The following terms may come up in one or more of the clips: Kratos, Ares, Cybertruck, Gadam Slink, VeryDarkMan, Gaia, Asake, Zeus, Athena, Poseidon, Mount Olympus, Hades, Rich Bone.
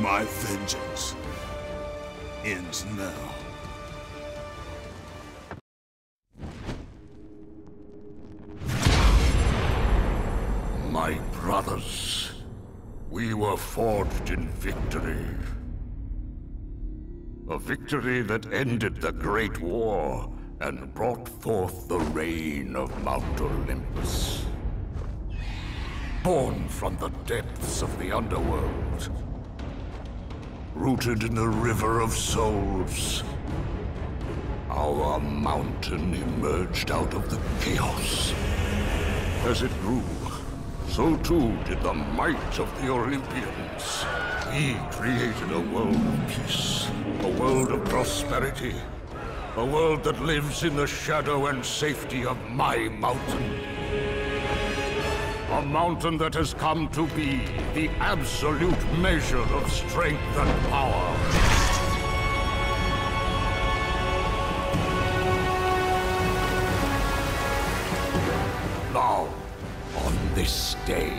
My vengeance ends now. My brothers, we were forged in victory. A victory that ended the Great War and brought forth the reign of Mount Olympus. Born from the depths of the underworld, rooted in the river of souls, our mountain emerged out of the chaos. As it grew, so too did the might of the Olympians. He created a world of peace, a world of prosperity, a world that lives in the shadow and safety of my mountain. A mountain that has come to be the absolute measure of strength and power. Now, on this day,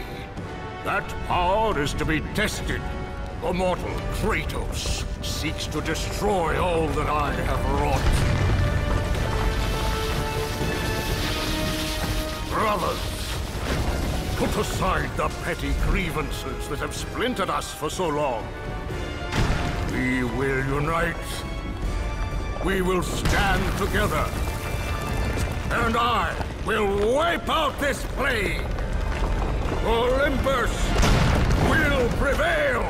that power is to be tested. The mortal Kratos seeks to destroy all that I have wrought. Brothers, put aside the petty grievances that have splintered us for so long. We will unite. We will stand together. And I will wipe out this plague. Olympus will prevail.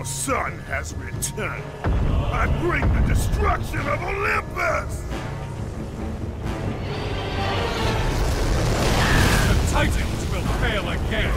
The sun has returned. I bring the destruction of Olympus! The Titans will fail again!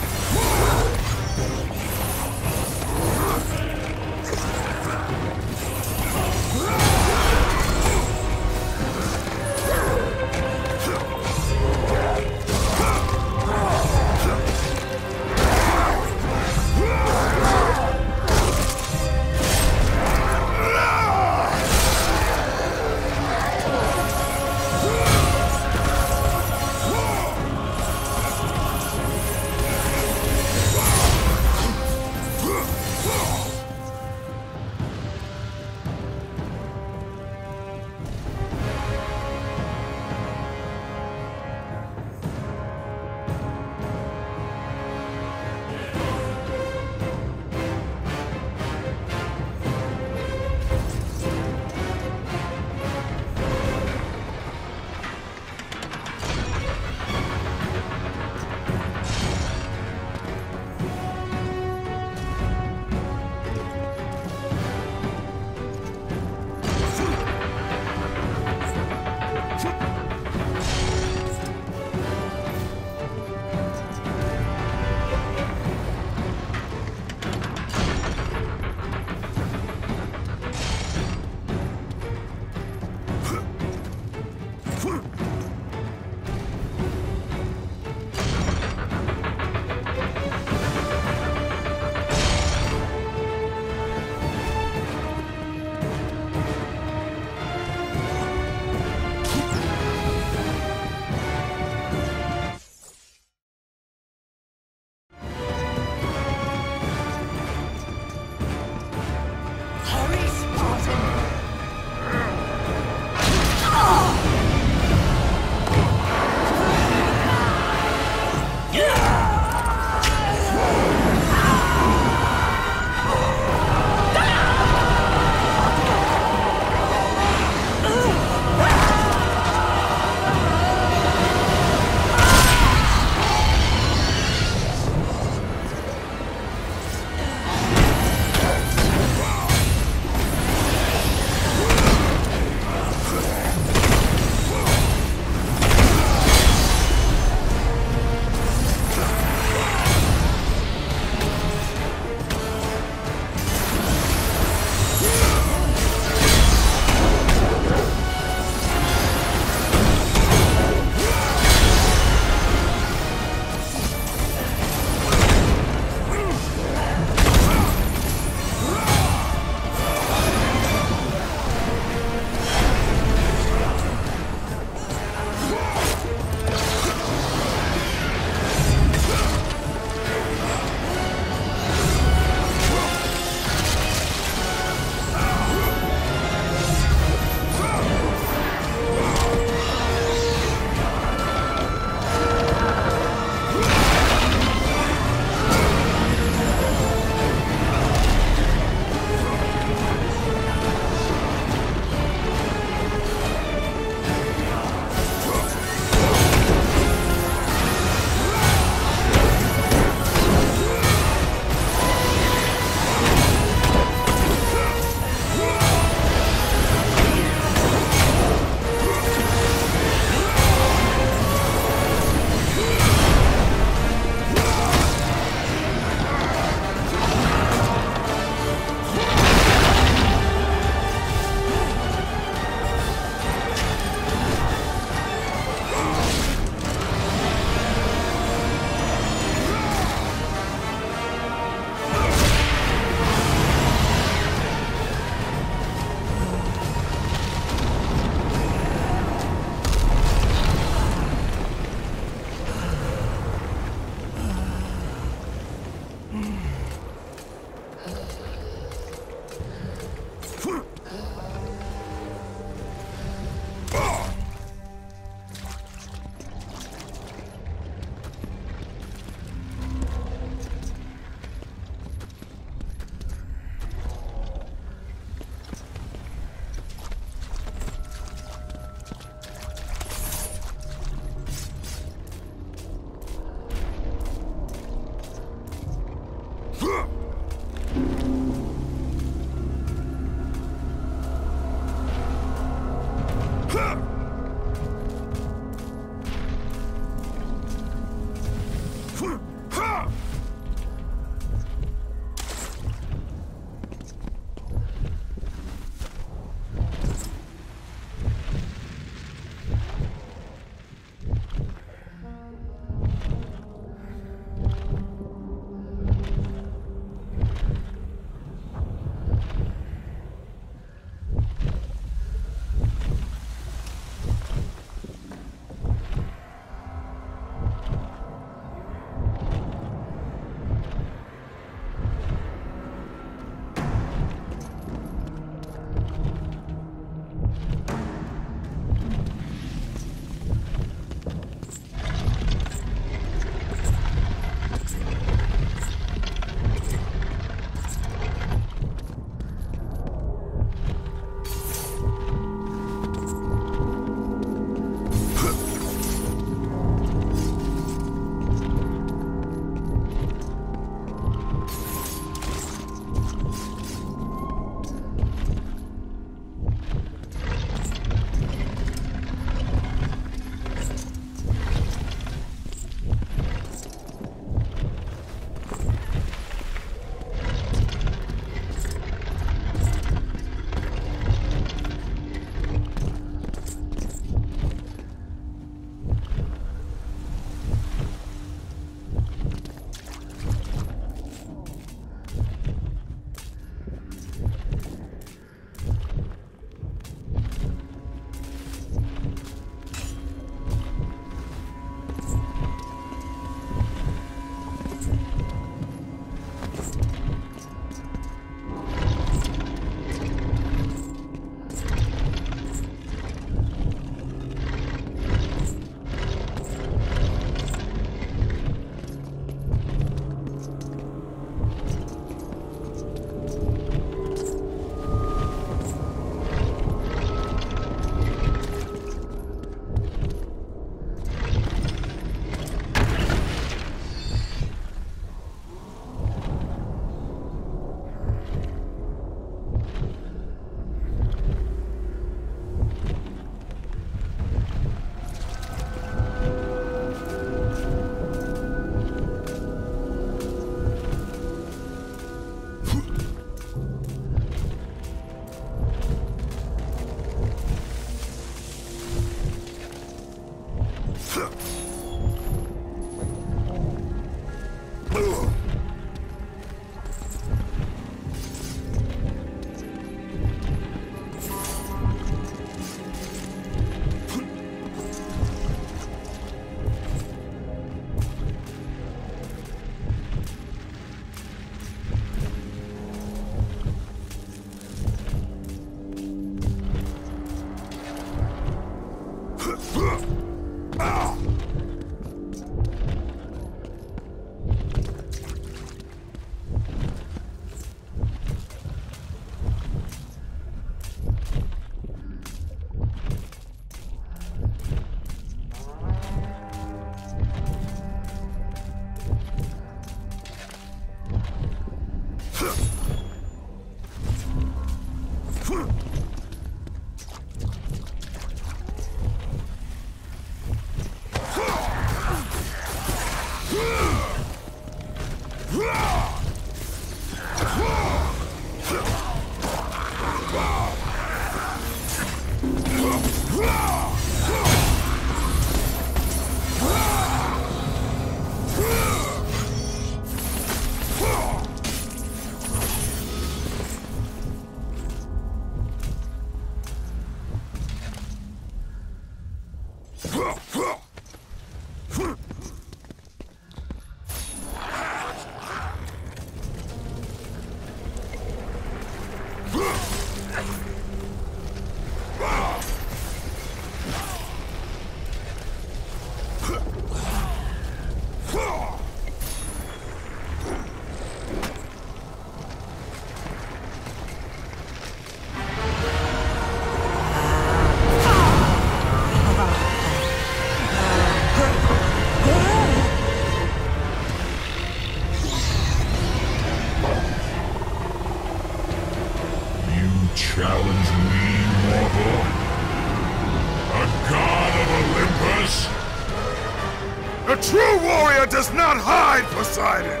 Does not hide, Poseidon!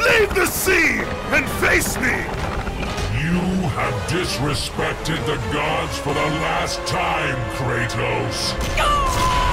Leave the sea and face me! You have disrespected the gods for the last time, Kratos! Ah!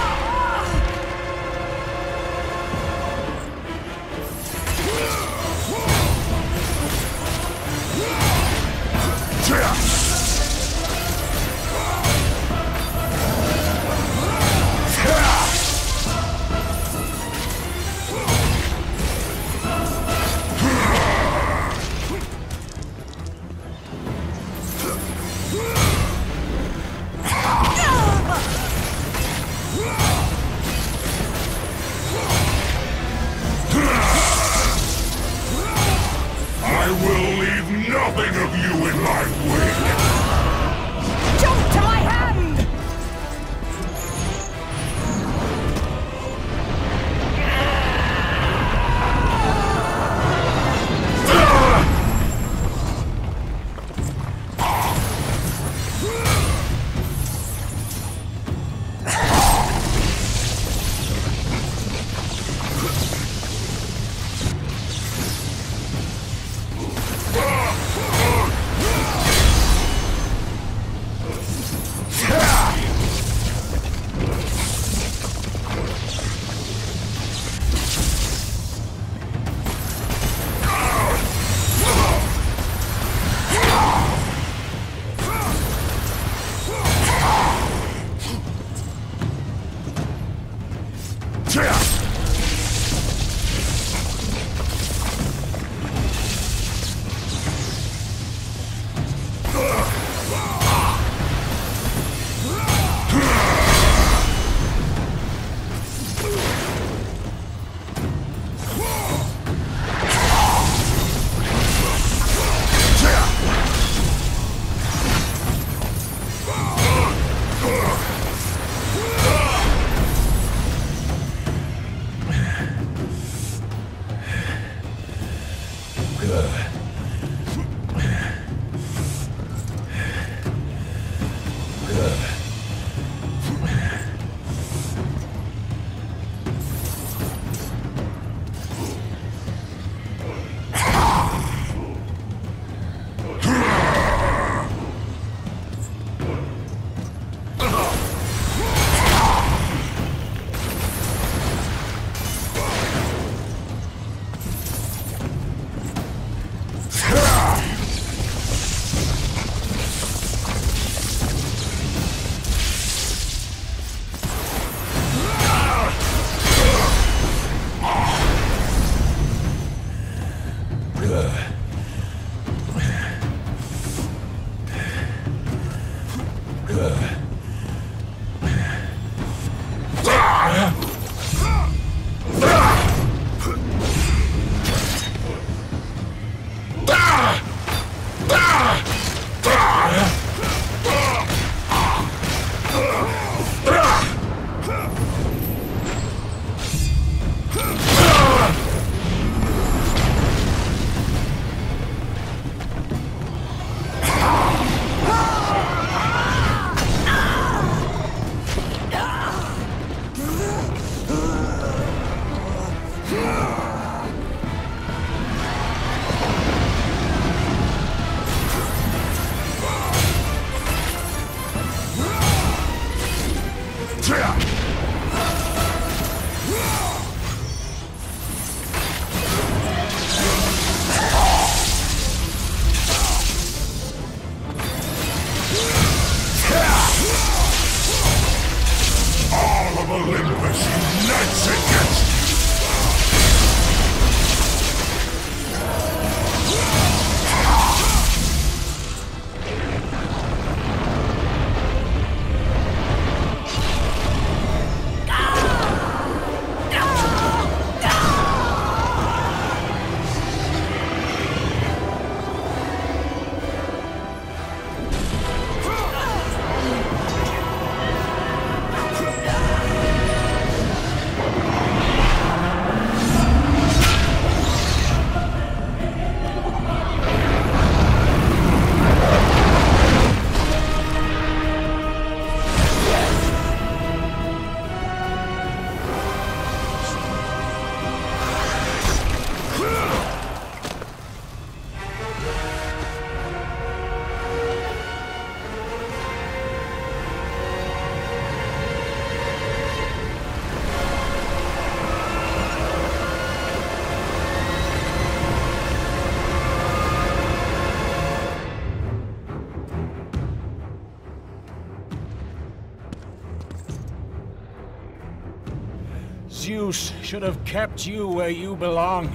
Zeus should have kept you where you belong.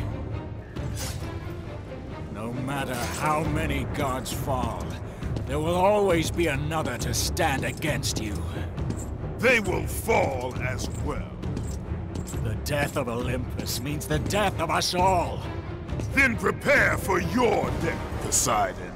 No matter how many gods fall, there will always be another to stand against you. They will fall as well. The death of Olympus means the death of us all. Then prepare for your death, Poseidon.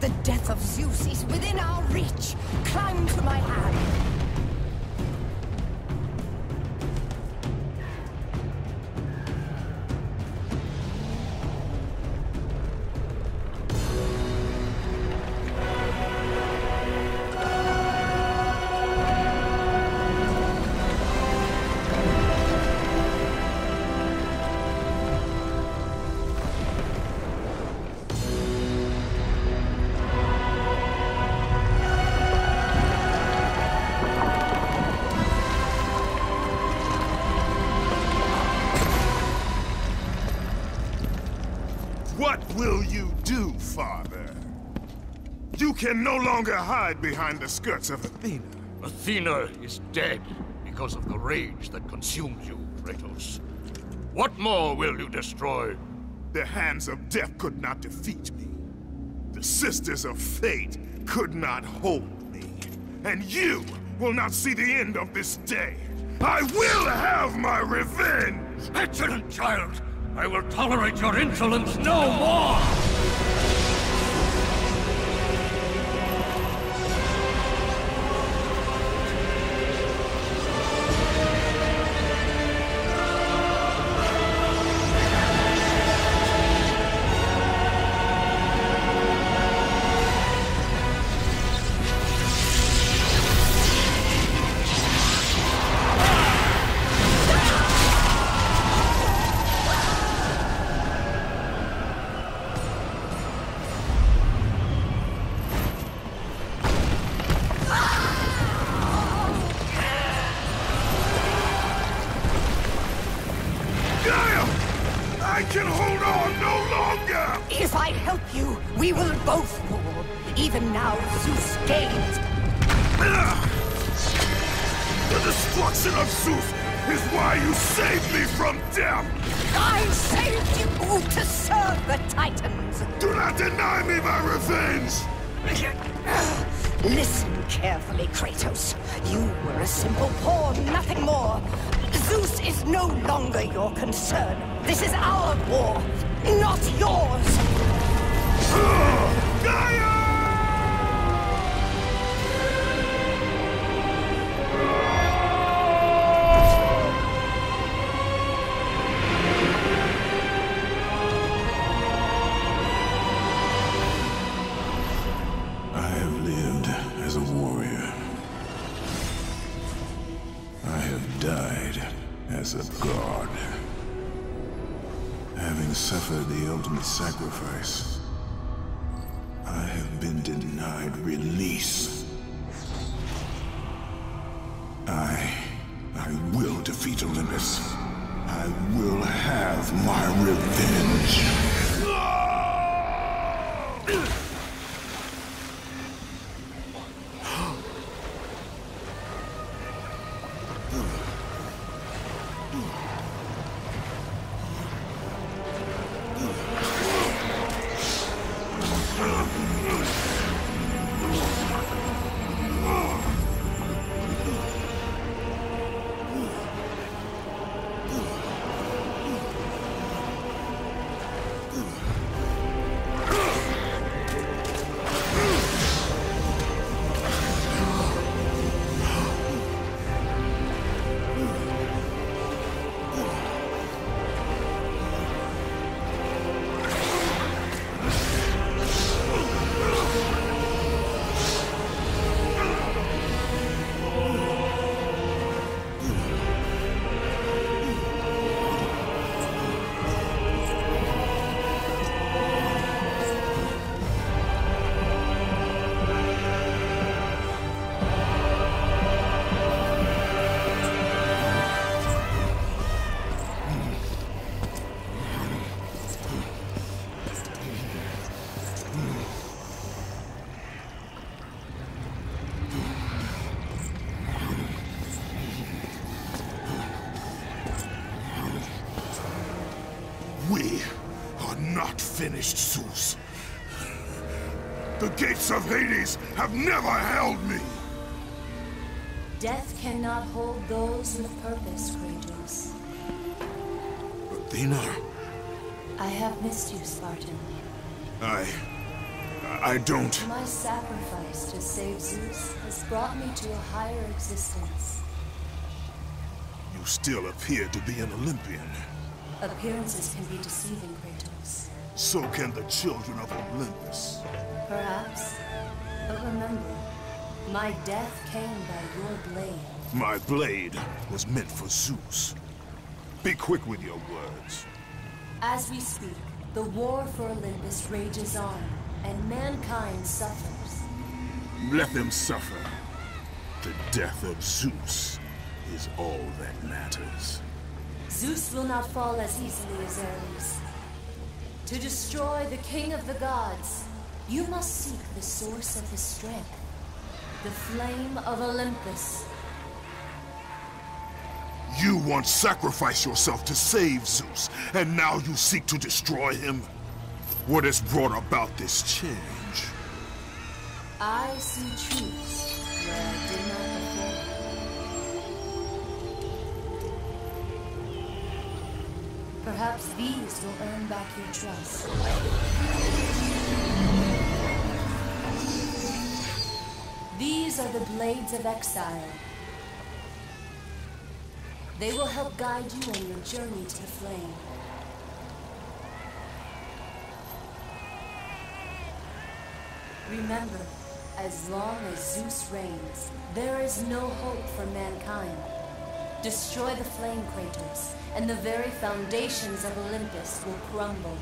The death of Zeus is within our reach. Climb to my hand. What will you do, Father? You can no longer hide behind the skirts of Athena. Athena is dead because of the rage that consumes you, Kratos. What more will you destroy? The hands of death could not defeat me. The sisters of fate could not hold me. And you will not see the end of this day. I will have my revenge! Petulant child! I will tolerate your insolence no more! I can hold on no longer! If I help you, we will both fall. Even now, Zeus gains. The destruction of Zeus is why you saved me from death! I saved you to serve the Titans! Do not deny me my revenge! Listen carefully, Kratos. You were a simple pawn, nothing more. Zeus is no longer your concern. This is our war, not yours! Gaia! I have lived as a warrior. I have died as a god. Having suffered the ultimate sacrifice, I have been denied release. I will defeat Olympus. I will have my revenge. Finished, Zeus. The gates of Hades have never held me. Death cannot hold those with purpose, Kratos. Athena. I have missed you, Spartan. I don't. My sacrifice to save Zeus has brought me to a higher existence. You still appear to be an Olympian. Appearances can be deceiving, Kratos. So can the children of Olympus. Perhaps. But remember, my death came by your blade. My blade was meant for Zeus. Be quick with your words. As we speak, the war for Olympus rages on, and mankind suffers. Let them suffer. The death of Zeus is all that matters. Zeus will not fall as easily as Ares. To destroy the king of the gods, you must seek the source of his strength, the flame of Olympus. You once sacrificed yourself to save Zeus, and now you seek to destroy him? What has brought about this change? I see truths where I did not before. Perhaps these will earn back your trust. These are the blades of exile. They will help guide you on your journey to the flame. Remember, as long as Zeus reigns, there is no hope for mankind. Destroy the flame, Kratos, and the very foundations of Olympus will crumble.